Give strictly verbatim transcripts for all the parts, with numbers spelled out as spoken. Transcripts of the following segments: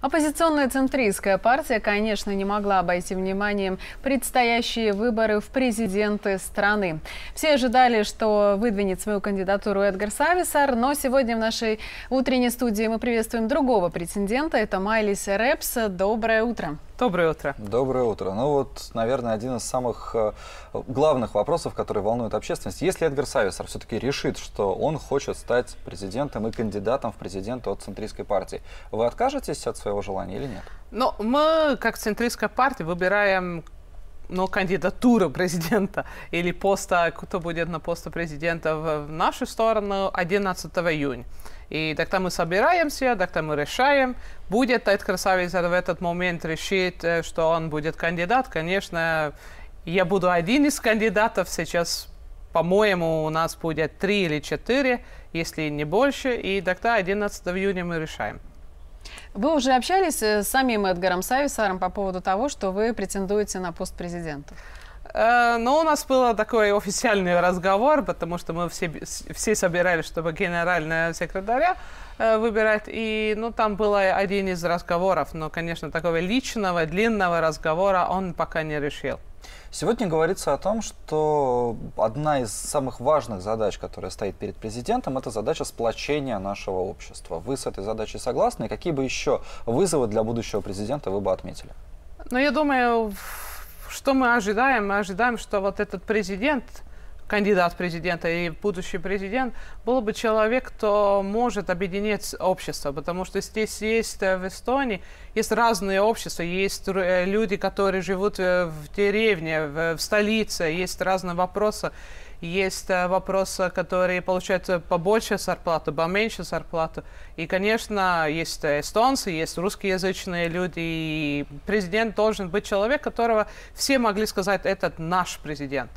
Оппозиционная Центристская партия, конечно, не могла обойти вниманием предстоящие выборы в президенты страны. Все ожидали, что выдвинет свою кандидатуру Эдгар Сависаар, но сегодня в нашей утренней студии мы приветствуем другого претендента. Это Майлис Репс. Доброе утро. Доброе утро. Доброе утро. Ну вот, наверное, один из самых главных вопросов, который волнует общественность. Если Эдгар Сависаар все-таки решит, что он хочет стать президентом и кандидатом в президенты от Центристской партии, вы откажетесь от своего желания или нет? Ну, мы, как Центристская партия, выбираем ну, кандидатуру президента или поста, кто будет на посту президента в нашу сторону одиннадцатого июня. И тогда мы собираемся, тогда мы решаем. Будет Эдгар Сависаар в этот момент решить, что он будет кандидат? Конечно, я буду один из кандидатов. Сейчас, по-моему, у нас будет три или четыре, если не больше. И тогда одиннадцатого июня мы решаем. Вы уже общались с самим Эдгаром Сависааром по поводу того, что вы претендуете на пост президента? Но у нас был такой официальный разговор, потому что мы все, все собирались, чтобы генерального секретаря выбирать. И ну, там был один из разговоров, но, конечно, такого личного, длинного разговора он пока не решил. Сегодня говорится о том, что одна из самых важных задач, которая стоит перед президентом, это задача сплочения нашего общества. Вы с этой задачей согласны? И какие бы еще вызовы для будущего президента вы бы отметили? Ну, я думаю... Что мы ожидаем? Мы ожидаем, что вот этот президент, кандидат президента и будущий президент, был бы человек, кто может объединить общество, потому что здесь есть в Эстонии, есть разные общества, есть люди, которые живут в деревне, в столице, есть разные вопросы. Есть вопросы, которые получают побольше зарплату, поменьше зарплату. И, конечно, есть эстонцы, есть русскоязычные люди. И президент должен быть человек, которого все могли сказать, этот наш президент.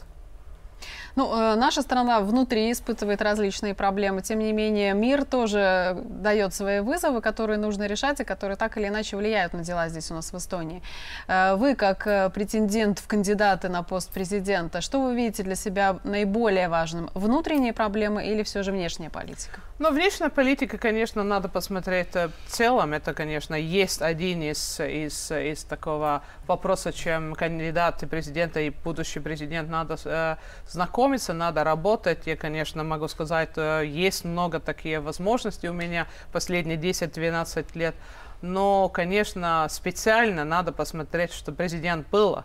Ну, наша страна внутри испытывает различные проблемы. Тем не менее, мир тоже дает свои вызовы, которые нужно решать и которые так или иначе влияют на дела здесь у нас в Эстонии. Вы, как претендент в кандидаты на пост президента, что вы видите для себя наиболее важным? Внутренние проблемы или все же внешняя политика? Ну, внешняя политика, конечно, надо посмотреть в целом. Это, конечно, есть один из, из, из такого вопроса, чем кандидат и президент и будущий президент надо э, знакомиться. Надо работать. Я, конечно, могу сказать, есть много таких возможностей у меня последние десять-двенадцать лет. Но, конечно, специально надо посмотреть, что президент был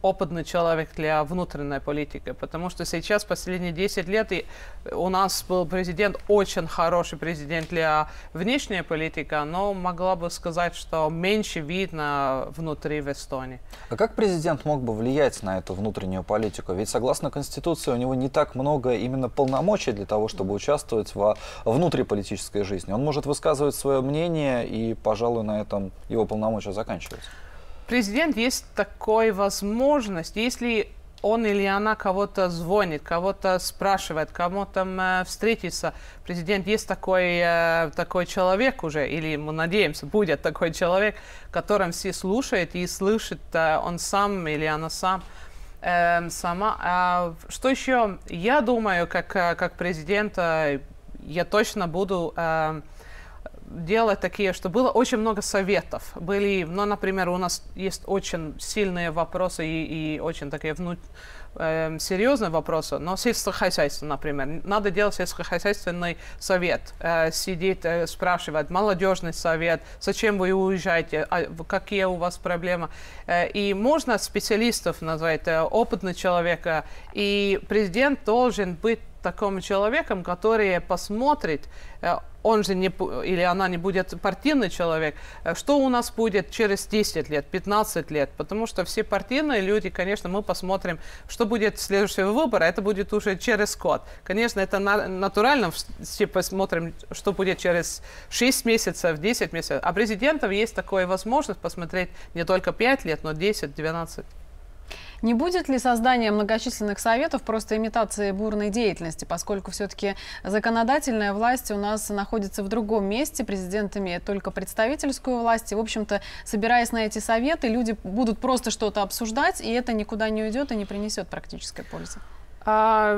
опытный человек для внутренней политики. Потому что сейчас, последние десять лет, у нас был президент, очень хороший президент для внешней политики, но могла бы сказать, что меньше видно внутри в Эстонии. А как президент мог бы влиять на эту внутреннюю политику? Ведь, согласно Конституции, у него не так много именно полномочий для того, чтобы участвовать во внутриполитической жизни. Он может высказывать свое мнение, и, пожалуй, на этом его полномочия заканчиваются. Президент есть такая возможность, если он или она кого-то звонит, кого-то спрашивает, кому-то э, встретиться. Президент есть такой, э, такой человек уже, или мы надеемся, будет такой человек, которым все слушают и слышит э, он сам или она сам, э, сама. А что еще? Я думаю, как, как президент, э, я точно буду... Э, делать такие, что было очень много советов. Были, ну, например, у нас есть очень сильные вопросы и, и очень такие внут... э, серьезные вопросы, но сельскохозяйство, например. Надо делать сельскохозяйственный совет. Э, сидит, э, спрашивает, молодежный совет, зачем вы уезжаете, а, какие у вас проблемы. Э, и можно специалистов назвать, э, опытный человека. И президент должен быть таким человеком, который посмотрит, э, он же не, или она не будет партийный человек, что у нас будет через десять лет, пятнадцать лет, потому что все партийные люди, конечно, мы посмотрим, что будет следующий выбор, это будет уже через год. Конечно, это на, натурально, все посмотрим, что будет через шесть месяцев, десять месяцев, а президентов есть такая возможность посмотреть не только пять лет, но десять-двенадцать. Не будет ли создание многочисленных советов просто имитацией бурной деятельности, поскольку все-таки законодательная власть у нас находится в другом месте, президент имеет только представительскую власть, и, в общем-то, собираясь на эти советы, люди будут просто что-то обсуждать, и это никуда не уйдет и не принесет практической пользы?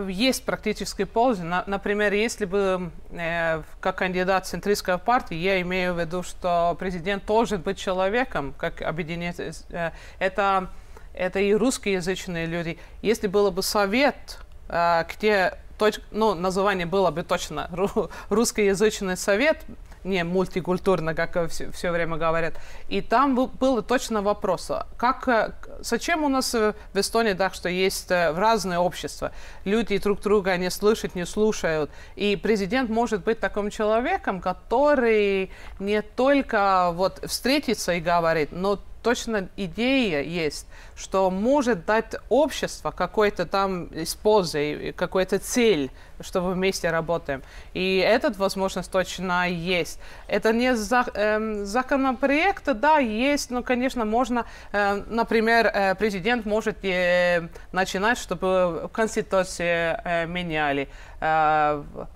Есть практические пользы. Например, если бы как кандидат Центристской партии, я имею в виду, что президент должен быть человеком, как объединение, это, это и русскоязычные люди. Если был бы совет, где ну, название было бы точно русскоязычный совет, не мультикультурно, как все, все время говорят. И там был, было точно вопрос, как, зачем у нас в Эстонии так, что есть разные общества, люди друг друга не слышат, не слушают. И президент может быть таким человеком, который не только вот встретится и говорит, но точно идея есть, что может дать общество какой-то там пользы, какой-то цель, что мы вместе работаем. И эта возможность точно есть. Это не законопроект, да, есть, но, конечно, можно, например, президент может начинать, чтобы Конституцию меняли.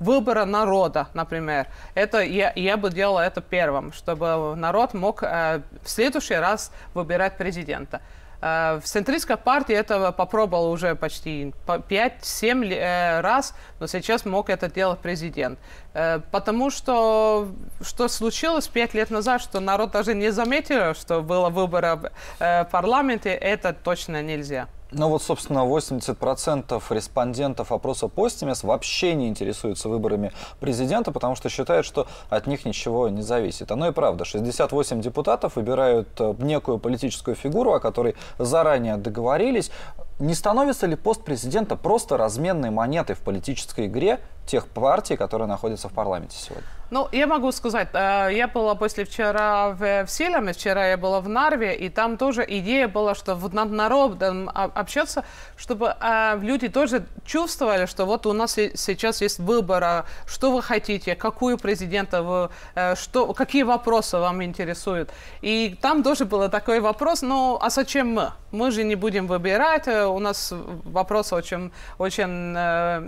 Выбора народа, например. Это я, я бы делала это первым, чтобы народ мог в следующий раз выбирать президента. В Центристской партии это попробовал уже почти пять-семь раз, но сейчас мог это делать президент. Потому что, что случилось пять лет назад, что народ даже не заметил, что было выборы в парламенте, это точно нельзя. Ну вот, собственно, восемьдесят процентов респондентов опроса «Постимес» вообще не интересуются выборами президента, потому что считают, что от них ничего не зависит. Оно и правда. шестьдесят восемь депутатов выбирают некую политическую фигуру, о которой заранее договорились. Не становится ли пост президента просто разменной монетой в политической игре тех партий, которые находятся в парламенте сегодня? Ну, я могу сказать, я была после вчера в Селеме, вчера я была в Нарве, и там тоже идея была, что над народом общаться, чтобы люди тоже чувствовали, что вот у нас сейчас есть выбор, что вы хотите, какую президента, вы, что, какие вопросы вам интересуют. И там тоже был такой вопрос, ну, а зачем мы? Мы же не будем выбирать, у нас вопросы очень, очень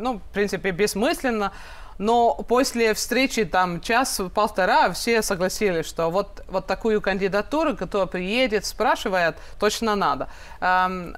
ну, в принципе, бессмысленные. Но после встречи там час-полтора все согласились, что вот, вот такую кандидатуру, которая приедет, спрашивает, точно надо.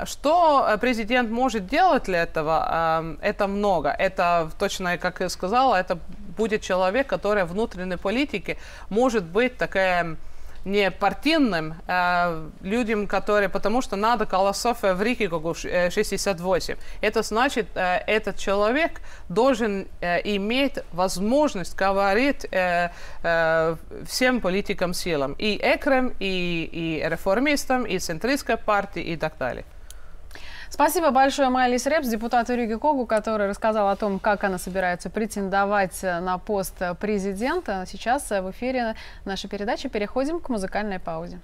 Что президент может делать для этого, это много. Это точно, как я сказала, это будет человек, который в внутренней политике может быть такая... не партийным э, людям, которые, потому что надо голосов в Рийгикогу шестьдесят восемь. Это значит, э, этот человек должен э, иметь возможность говорить э, э, всем политикам силам, и ЭКРЭМ, и, и реформистам, и Центристской партии, и так далее. Спасибо большое Майлис Репс, депутату Рийгикогу, который рассказал о том, как она собирается претендовать на пост президента. Сейчас в эфире нашей передачи переходим к музыкальной паузе.